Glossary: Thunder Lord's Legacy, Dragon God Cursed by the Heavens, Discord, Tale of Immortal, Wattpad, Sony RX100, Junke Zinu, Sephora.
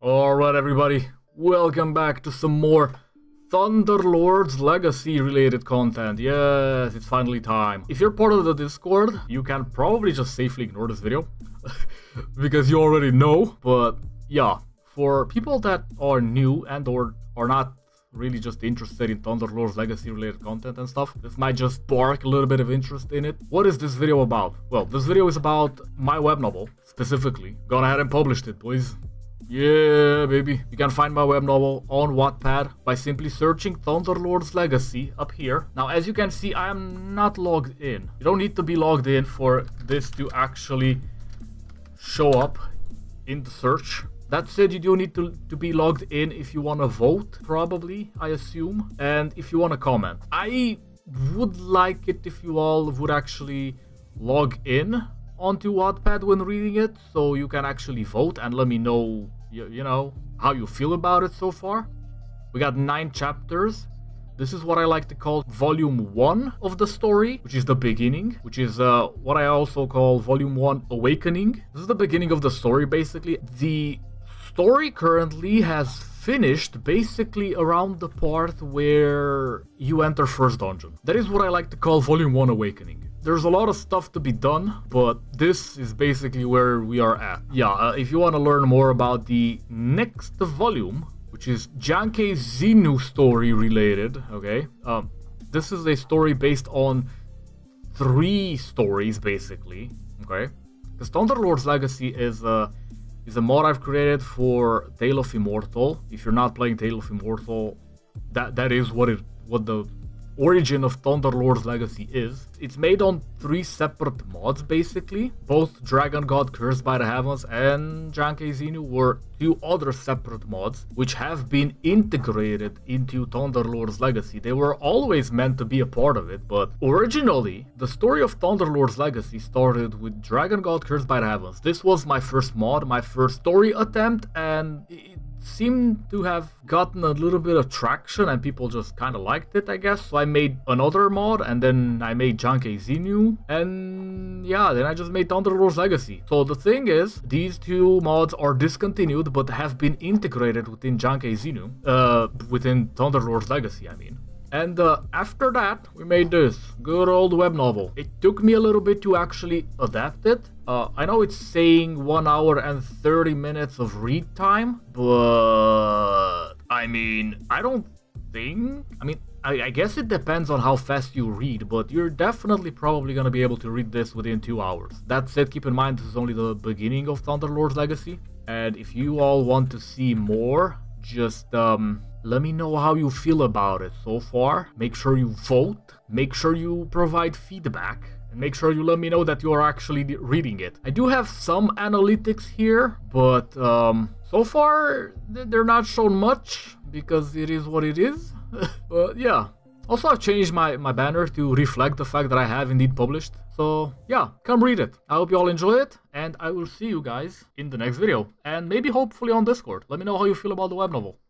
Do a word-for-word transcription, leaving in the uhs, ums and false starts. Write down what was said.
Alright everybody, welcome back to some more Thunder Lord's Legacy related content. Yes, it's finally time. If you're part of the Discord, you can probably just safely ignore this video because you already know. But yeah, for people that are new and or are not really just interested in Thunder Lord's Legacy related content and stuff, this might just spark a little bit of interest in it. What is this video about? Well, this video is about my web novel, specifically. Gone ahead and published it, boys. Yeah, baby. You can find my web novel on Wattpad by simply searching Thunder Lord's Legacy up here. Now, as you can see, I am not logged in. You don't need to be logged in for this to actually show up in the search. That said, you do need to, to be logged in if you want to vote, probably, I assume. And if you want to comment. I would like it if you all would actually log in onto Wattpad when reading it, so you can actually vote and let me know You, you know, how you feel about it so far. We got nine chapters. This is what I like to call volume one of the story, which is the beginning, which is uh, what I also call volume one awakening. This is the beginning of the story, basically. The story currently has finished basically around the part where you enter first dungeon. That is what I like to call volume one awakening. There's a lot of stuff to be done, but this is basically where we are at. Yeah, uh, if you want to learn more about the next volume, which is Junke Zinu story related, okay? Um, this is a story based on three stories, basically, okay? Because Thunder Lord's Legacy is a, is a mod I've created for Tale of Immortal. If you're not playing Tale of Immortal, that, that is what it, what the origin of Thunder Lord's Legacy is. It's made on three separate mods, basically. Both Dragon God Cursed by the Heavens and Junke Zinu were two other separate mods, which have been integrated into Thunder Lord's Legacy. They were always meant to be a part of it, but originally, the story of Thunder Lord's Legacy started with Dragon God Cursed by the Heavens. This was my first mod, my first story attempt, and it seemed to have gotten a little bit of traction and people just kind of liked it, I guess. So I made another mod, and then I made Junke Zinu, and yeah, then I just made Thunder Lord's Legacy. So the thing is, these two mods are discontinued but have been integrated within Junke Zinu, uh, within Thunder Lord's Legacy, I mean. And uh, after that, we made this good old web novel. It took me a little bit to actually adapt it. Uh, I know it's saying one hour and thirty minutes of read time, but I mean, I don't think... I mean, I, I guess it depends on how fast you read, but you're definitely probably going to be able to read this within two hours. That said, keep in mind, this is only the beginning of Thunder Lord's Legacy. And if you all want to see more, just... um. Let me know how you feel about it so far. Make sure you vote, make sure you provide feedback, and make sure you let me know that you are actually reading it. I do have some analytics here, but um, so far they're not shown much because it is what it is. But yeah. Also, I've changed my, my banner to reflect the fact that I have indeed published. So yeah, come read it. I hope you all enjoy it, and I will see you guys in the next video. And maybe hopefully on Discord. Let me know how you feel about the web novel.